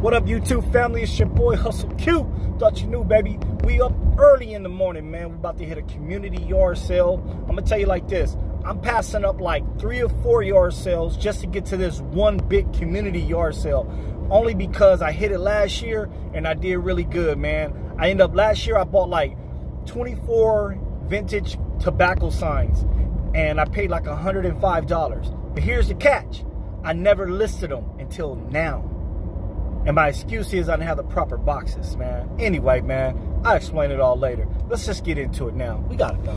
What up, YouTube family? It's your boy Hustle Q. Thought you knew, baby. We up early in the morning, man. We're about to hit a community yard sale. I'm gonna tell you like this. I'm passing up like 3 or 4 yard sales just to get to this one big community yard sale. Only because I hit it last year and I did really good, man. I ended up last year I bought like 24 vintage tobacco signs and I paid like $105. But here's the catch. I never listed them until now. And my excuse is I didn't have the proper boxes, man. Anyway, man, I'll explain it all later. Let's just get into it now. We gotta go.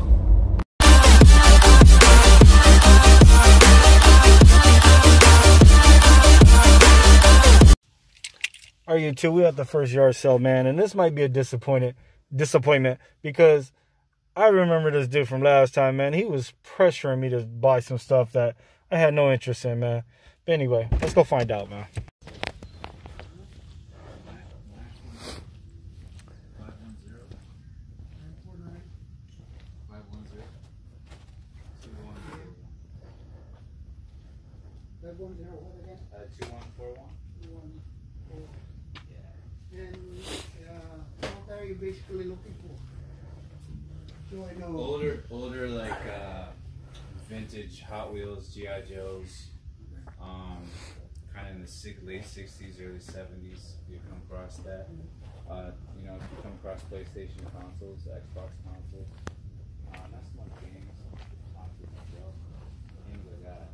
All right, YouTube, we at the first yard sale, man. And this might be a disappointment because I remember this dude from last time, man. He was pressuring me to buy some stuff that I had no interest in, man. But anyway, let's go find out, man. Basically looking for. So I know older like vintage Hot Wheels, G.I. Joes, kind of in the late 60s, early 70s. You come across that, you know, if you come across PlayStation consoles, Xbox consoles, not so much games, consoles as well, things like that,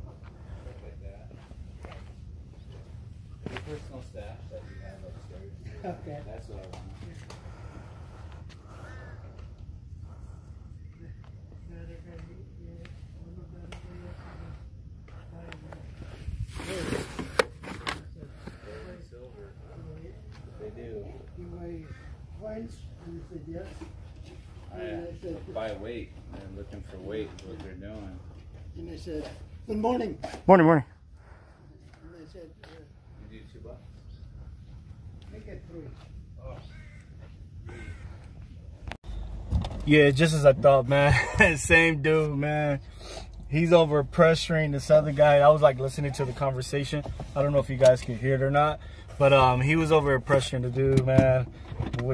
stuff like that. The personal stash that we have upstairs. Okay. That's what I want. By weight, they're looking for weight, what they're doing. And they said, "Good morning." Morning, morning. And they said, "You do $2?" Make it $3. Oh. Yeah, just as I thought, man. Same dude, man. He's over pressuring this other guy. I was like listening to the conversation. I don't know if you guys can hear it or not, but he was over pressuring the dude, man.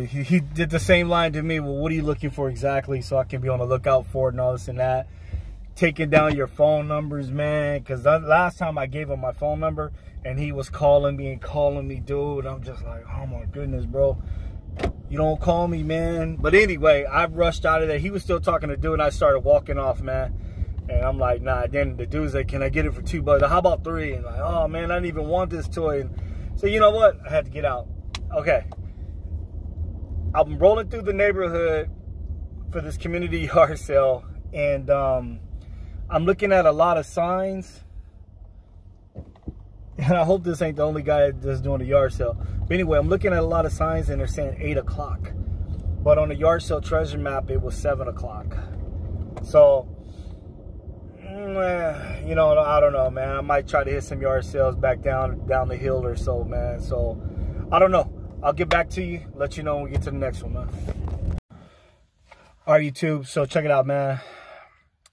He did the same line to me. Well, what are you looking for exactly? So I can be on the lookout for it and all this and that. Taking down your phone numbers, man. Because last time I gave him my phone number and he was calling me and calling me, dude. I'm just like, oh my goodness, bro. You don't call me, man. But anyway, I rushed out of there. He was still talking to dude and I started walking off, man. And I'm like, nah. Then the dude's like, can I get it for $2? How about $3? And like, oh man, I didn't even want this toy. And so you know what? I had to get out. Okay. I'm rolling through the neighborhood for this community yard sale, and I'm looking at a lot of signs. And I hope this ain't the only guy that's doing the yard sale. But anyway, I'm looking at a lot of signs, and they're saying 8 o'clock. But on the yard sale treasure map, it was 7 o'clock. So, you know, I don't know, man. I might try to hit some yard sales back down the hill or so, man. So, I don't know. I'll get back to you, let you know when we get to the next one, man. All right, YouTube, so check it out, man.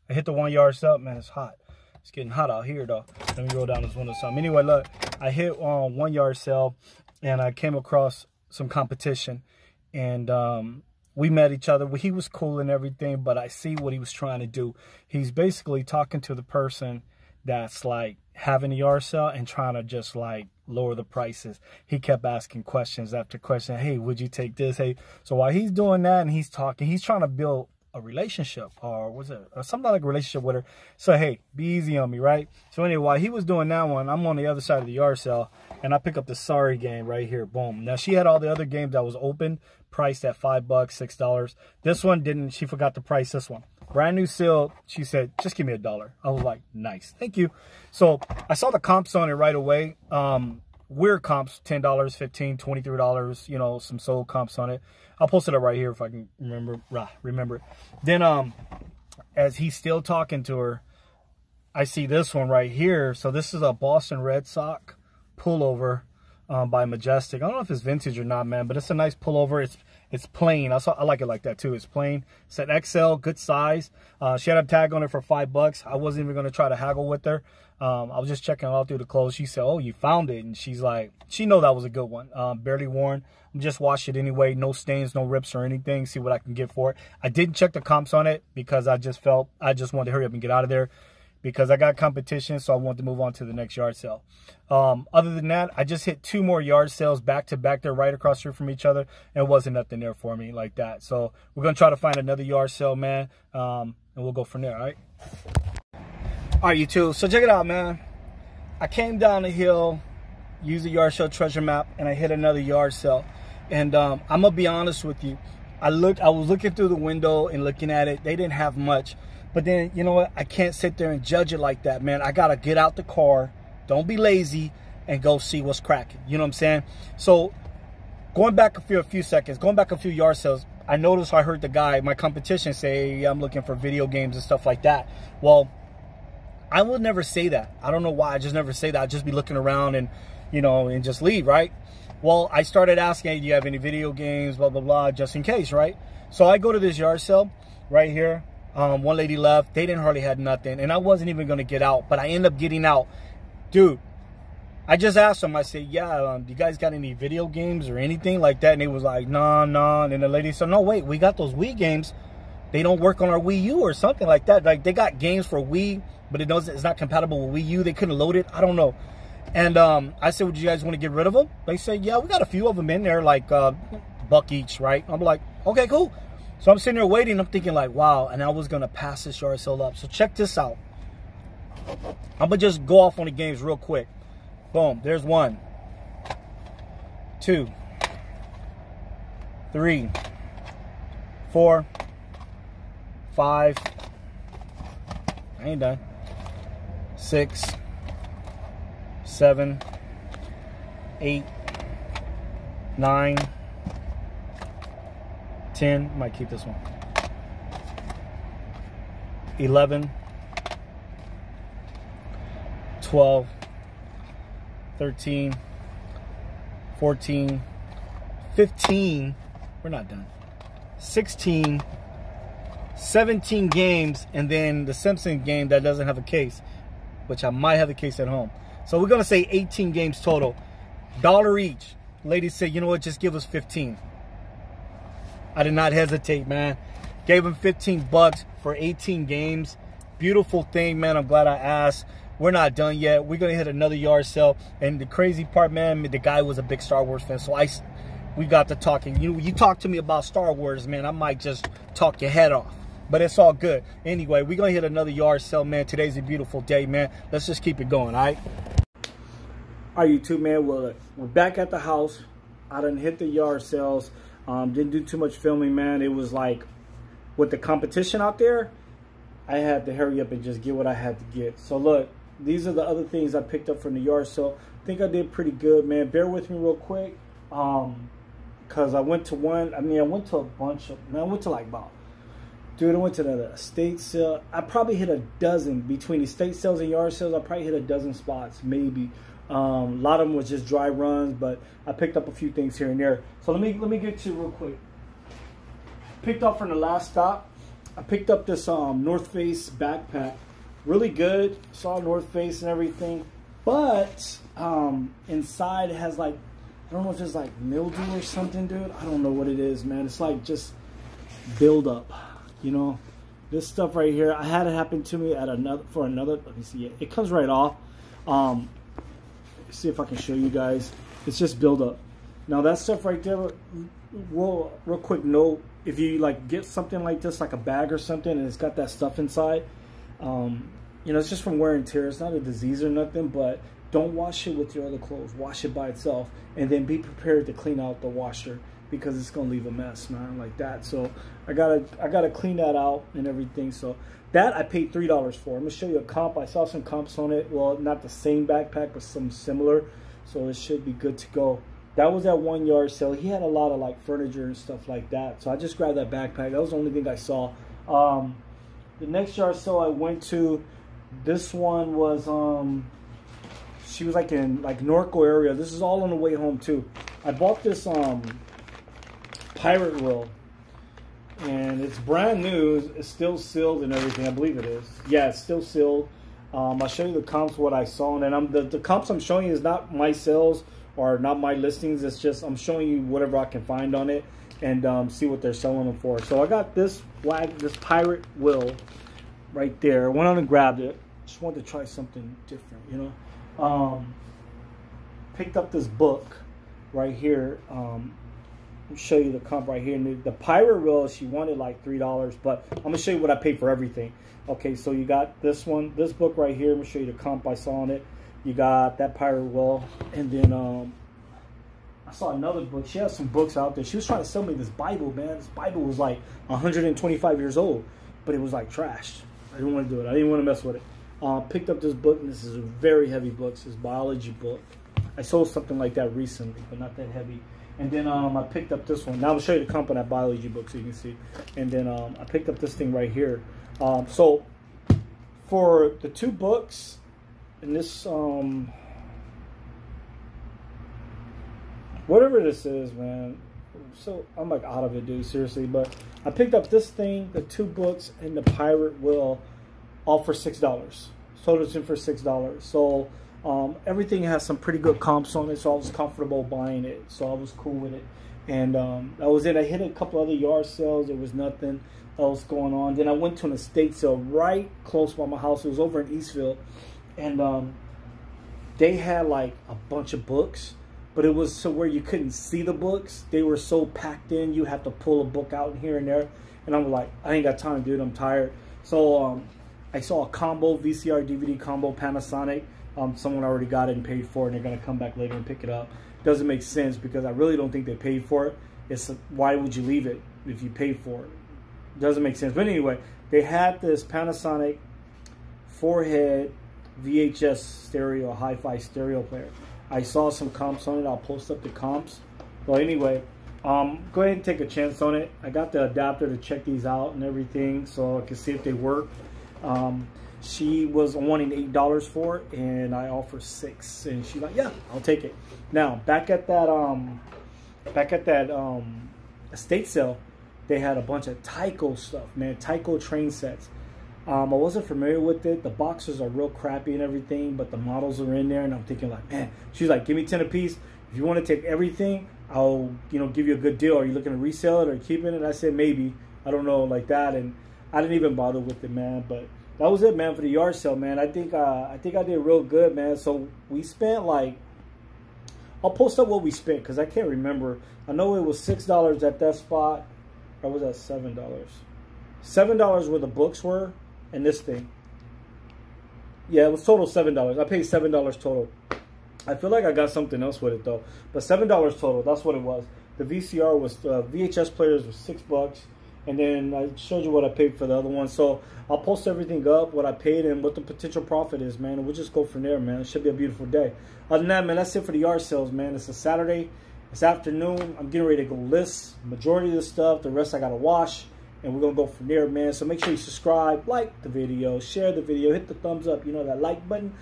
I hit the 1 yard sale, man, it's hot. It's getting hot out here, though. Let me roll down this window some. Anyway, look, I hit on 1 yard sale, and I came across some competition, and we met each other. He was cool and everything, but I see what he was trying to do. He's basically talking to the person that's, like, having a yard sale and trying to just, like, lower the prices. He kept asking questions after question. Hey, would you take this? Hey, so while he's doing that and he's talking, he's trying to build a relationship or was it some kind of relationship with her. So hey, be easy on me, right? So anyway, while he was doing that one, I'm on the other side of the yard sale and I pick up the sorry game right here. Boom. Now she had all the other games that was open, priced at $5, $6. This one didn't. She forgot to price this one. Brand new seal. She said, just give me $1. I was like, nice. Thank you. So I saw the comps on it right away. Weird comps, $10, $15, $23, you know, some sold comps on it. I'll post it up right here if I can remember it. Then as he's still talking to her, I see this one right here. So this is a Boston Red Sox pullover by Majestic. I don't know if it's vintage or not, man, but it's a nice pullover. It's It's plain. I like it like that too. It's plain. It's an XL, good size. She had a tag on it for $5. I wasn't even going to try to haggle with her. I was just checking all through the clothes. She said, "Oh, you found it." And she's like, she know that was a good one. Barely worn. Just wash it anyway. No stains, no rips or anything. See what I can get for it. I didn't check the comps on it because I just felt, I just wanted to hurry up and get out of there because I got competition, so I wanted to move on to the next yard sale. Other than that, I just hit 2 more yard sales back to back. They're right across the street from each other, and it wasn't nothing there for me like that. So we're going to try to find another yard sale, man, and we'll go from there, all right? All right, you two. So check it out, man. I came down the hill, used the yard sale treasure map, and I hit another yard sale. And I'm going to be honest with you. I was looking through the window and looking at it. They didn't have much. But then, you know what? I can't sit there and judge it like that, man. I got to get out the car, don't be lazy, and go see what's cracking. You know what I'm saying? So going back a few seconds, going back a few yard sales, I noticed I heard the guy, my competition, say, "Hey, I'm looking for video games and stuff like that." Well, I would never say that. I don't know why. I just never say that. I'd just be looking around and, you know, and just leave, right? Well, I started asking, "Hey, do you have any video games, blah, blah, blah," just in case, right? So I go to this yard sale right here. One lady left. They didn't hardly had nothing, and I wasn't even going to get out, but I end up getting out. Dude, I just asked them. I said, "Yeah, you guys got any video games or anything like that?" And they was like, nah. And the lady said, "No, wait, we got those Wii games. They don't work on our Wii U or something like that. Like, they got games for Wii, but it's not compatible with Wii U. They couldn't load it. I don't know." And I said, "Would you guys want to get rid of them?" They said, "Yeah, we got a few of them in there, like $1 each, right?" I'm like, "Okay, cool." So I'm sitting there waiting. I'm thinking like, wow, and I was going to pass this yard sale up. So check this out. I'm going to just go off on the games real quick. Boom. There's 1, 2, 3, 4, 5. I ain't done. 6, 7, 8, 9. 10, might keep this one. 11, 12, 13, 14, 15, we're not done. 16, 17 games, and then the Simpson game that doesn't have a case, which I might have a case at home. So we're gonna say 18 games total, $1 each. Ladies said, "You know what, just give us 15. I did not hesitate, man. Gave him $15 for 18 games. Beautiful thing, man. I'm glad I asked. We're not done yet. We're going to hit another yard sale. And the crazy part, man, the guy was a big Star Wars fan. So we got to talking. You talk to me about Star Wars, man, I might just talk your head off. But it's all good. Anyway, we're going to hit another yard sale, man. Today's a beautiful day, man. Let's just keep it going, all right? All right, YouTube, man. Well, we're back at the house. I done hit the yard sales. Didn't do too much filming, man. It was like, with the competition out there, I had to hurry up and just get what I had to get. So look, these are the other things I picked up from the yard sale. I think I did pretty good, man. Bear with me real quick, because I went to a bunch of, man, I went to like about, dude, I went to the estate sale. I probably hit a dozen, between estate sales and yard sales, I probably hit a dozen spots, maybe. A lot of them was just dry runs, but I picked up a few things here and there. So let me get you real quick. Picked up from the last stop. I picked up this North Face backpack. Really good. It's all North Face and everything. But inside it has like, I don't know if it's like mildew or something, dude. I don't know what it is, man. It's like just buildup, you know. This stuff right here, I had it happen to me at another, let me see it. It comes right off. See if I can show you guys. It's just buildup. Now that stuff right there, real quick note, if you like get something like this, like a bag or something, and it's got that stuff inside, you know, it's just from wear and tear. It's not a disease or nothing, but don't wash it with your other clothes. Wash it by itself, and then be prepared to clean out the washer, because it's gonna leave a mess, man, like that. So I gotta clean that out and everything. So that I paid $3 for. I'm gonna show you a comp. I saw some comps on it. Well, not the same backpack, but some similar. So it should be good to go. That was that one yard sale. He had a lot of like furniture and stuff like that. So I just grabbed that backpack. That was the only thing I saw. The next yard sale I went to, this one was she was like in like Norco area. This is all on the way home too. I bought this Pirate World. And it's brand new. It's still sealed and everything. I believe it is. Yeah, it's still sealed. I'll show you the comps, what I saw. And the comps I'm showing you is not my sales or not my listings. It's just I'm showing you whatever I can find on it and see what they're selling them for. So I got this flag, this Pirate Will right there. I went on and grabbed it. Just wanted to try something different, you know. Picked up this book right here. I'll show you the comp right here. And the Pirate Will, she wanted like $3, but I'm going to show you what I paid for everything. Okay, so you got this one, this book right here. I'm going to show you the comp I saw on it. You got that Pirate Will. And then I saw another book. She has some books out there. She was trying to sell me this Bible, man. This Bible was like 125 years old, but it was like trashed. I didn't want to do it. I didn't want to mess with it. Picked up this book, and this is a very heavy book. This is a biology book. I sold something like that recently, but not that heavy. And then I picked up this one. Now I'll show you the comp on that biology book so you can see. And then I picked up this thing right here. So for the two books and this, whatever this is, man, so I'm like out of it, dude, seriously. But I picked up this thing, the two books, and the Pirate Will, all for $6. Sold it in for $6. So everything has some pretty good comps on it, so I was comfortable buying it, so I was cool with it. And that was it. I hit a couple other yard sales. There was nothing else going on. Then I went to an estate sale right close by my house. It was over in Eastfield, and they had like a bunch of books, but it was so where you couldn't see the books. They were so packed in, you have to pull a book out here and there. And I'm like, I ain't got time, dude, I'm tired. So I saw a combo VCR DVD combo Panasonic. Someone already got it and paid for it, and they're going to come back later and pick it up. Doesn't make sense because I really don't think they paid for it. It's why would you leave it if you paid for it? Doesn't make sense. But anyway, they had this Panasonic 4-head VHS stereo, hi-fi stereo player. I saw some comps on it. I'll post up the comps. But anyway, go ahead and take a chance on it. I got the adapter to check these out and everything so I can see if they work. She was wanting $8 for it, and I offered $6, and she's like, yeah, I'll take it. Now back at that estate sale, they had a bunch of Tyco stuff, man. Tyco train sets. I wasn't familiar with it. The boxes are real crappy and everything, but the models are in there, and I'm thinking like, man, she's like, give me 10 apiece. If you want to take everything, I'll, you know, give you a good deal. Are you looking to resell it or keeping it? I said maybe, I don't know, like that. And I didn't even bother with it, man. But that was it, man, for the yard sale, man. I think I did real good, man. So we spent like, I'll post up what we spent because I can't remember. I know it was $6 at that spot. Or was that $7? $7 where the books were and this thing. Yeah, it was total $7. I paid $7 total. I feel like I got something else with it though. But $7 total, that's what it was. The VCR was, VHS players was $6. And then I showed you what I paid for the other one. So I'll post everything up, what I paid and what the potential profit is, man. And we'll just go from there, man. It should be a beautiful day. Other than that, man, that's it for the yard sales, man. It's a Saturday. It's afternoon. I'm getting ready to go list majority of the stuff. The rest I got to wash. And we're going to go from there, man. So make sure you subscribe, like the video, share the video, hit the thumbs up. You know, that like button.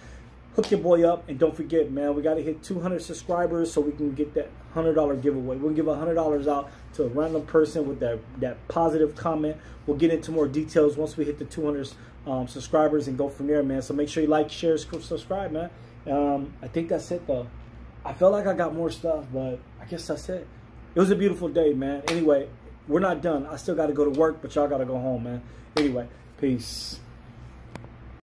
Hook your boy up. And don't forget, man, we got to hit 200 subscribers so we can get that $100 giveaway. We'll give $100 out to a random person with that positive comment. We'll get into more details once we hit the 200 subscribers and go from there, man. So make sure you like, share, subscribe, man. I think that's it, though. I felt like I got more stuff, but I guess that's it. It was a beautiful day, man. Anyway, we're not done. I still got to go to work, but y'all got to go home, man. Anyway, peace.